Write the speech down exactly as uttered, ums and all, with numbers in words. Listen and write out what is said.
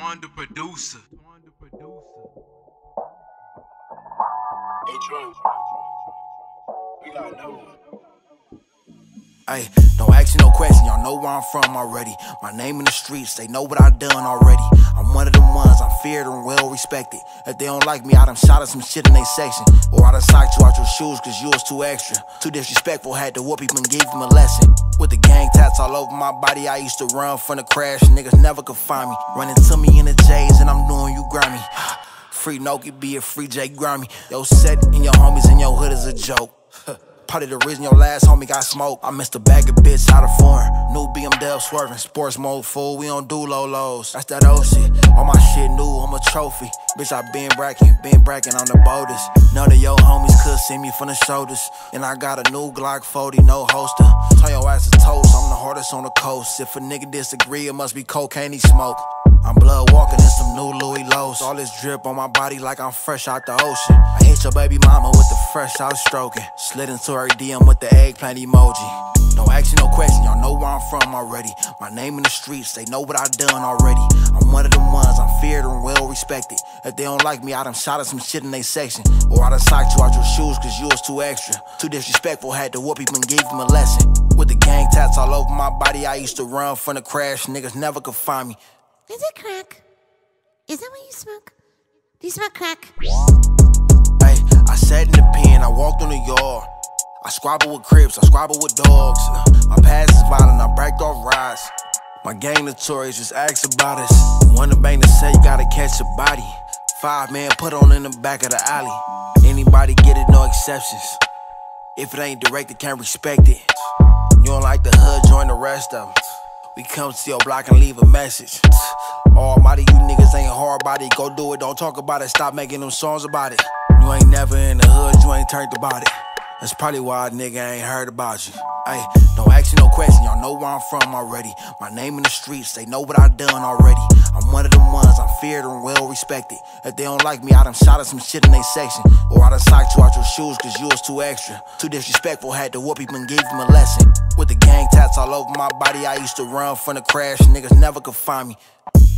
Twan the producer. Twan the producer. Hey, Drew. We got no one. Ay, don't ask me no question, y'all know where I'm from already. My name in the streets, they know what I done already. I'm one of them ones, I'm feared and well respected. If they don't like me, I done shot at some shit in they section. Or I done socked you out your shoes cause you was too extra. Too disrespectful, had to whoop him and give him a lesson. With the gang tats all over my body, I used to run from the crash, niggas never could find me. Running to me in the J's and I'm doing you grimy. Free Noki, be a free J Grimy. Yo set and your homies in your hood is a joke. Probably the reason your last homie got smoked. I missed a bag of bitch out of foreign. New B M W swerving, sports mode fool. We don't do low lows. That's that old shit. All my shit new. I'm a trophy. Bitch, I been bracking, been bracking. I'm the boldest. None of your homies could see me from the shoulders. And I got a new Glock forty, no holster. Turn your ass to toast. I'm the hardest on the coast. If a nigga disagree, it must be cocaine he smoke. I'm blood walking in some new Louis Lowe's. All this drip on my body like I'm fresh out the ocean. I hit your baby mama with the fresh out stroking. Slid into her D M with the eggplant emoji. Don't ask you no question, y'all know where I'm from already. My name in the streets, they know what I done already. I'm one of them ones, I'm feared and well respected. If they don't like me, I done shot at some shit in they section. Or I done socked you out your shoes cause you was too extra. Too disrespectful, had to whoop him and give him a lesson. With the gang tats all over my body, I used to run from the crash, niggas never could find me. Is it crack? Is that what you smoke? Do you smoke crack? Hey, I sat in the pen, I walked on the yard. I squabble with Crips, I squabble with dogs. uh, My past is violent, I bracked off rides. My gang notorious, just ask about us. One of bang to say you gotta catch a body. Five man put on in the back of the alley. Anybody get it, no exceptions. If it ain't directed, can't respect it. You don't like the hood, join the rest of them. We come to your block and leave a message. Almighty, you niggas ain't hard body. Go do it, don't talk about it. Stop making them songs about it. You ain't never in the hood, you ain't turned about it. That's probably why a nigga ain't heard about you. Ay, don't ask you no question, y'all know where I'm from already. My name in the streets, they know what I done already. I'm one of them ones, I'm feared and well respected. If they don't like me, I done shot at some shit in they section. Or I done socked you out your shoes cause you was too extra. Too disrespectful, had to whoop him and give him a lesson. With the gang tats all over my body, I used to run from the crash, niggas never could find me.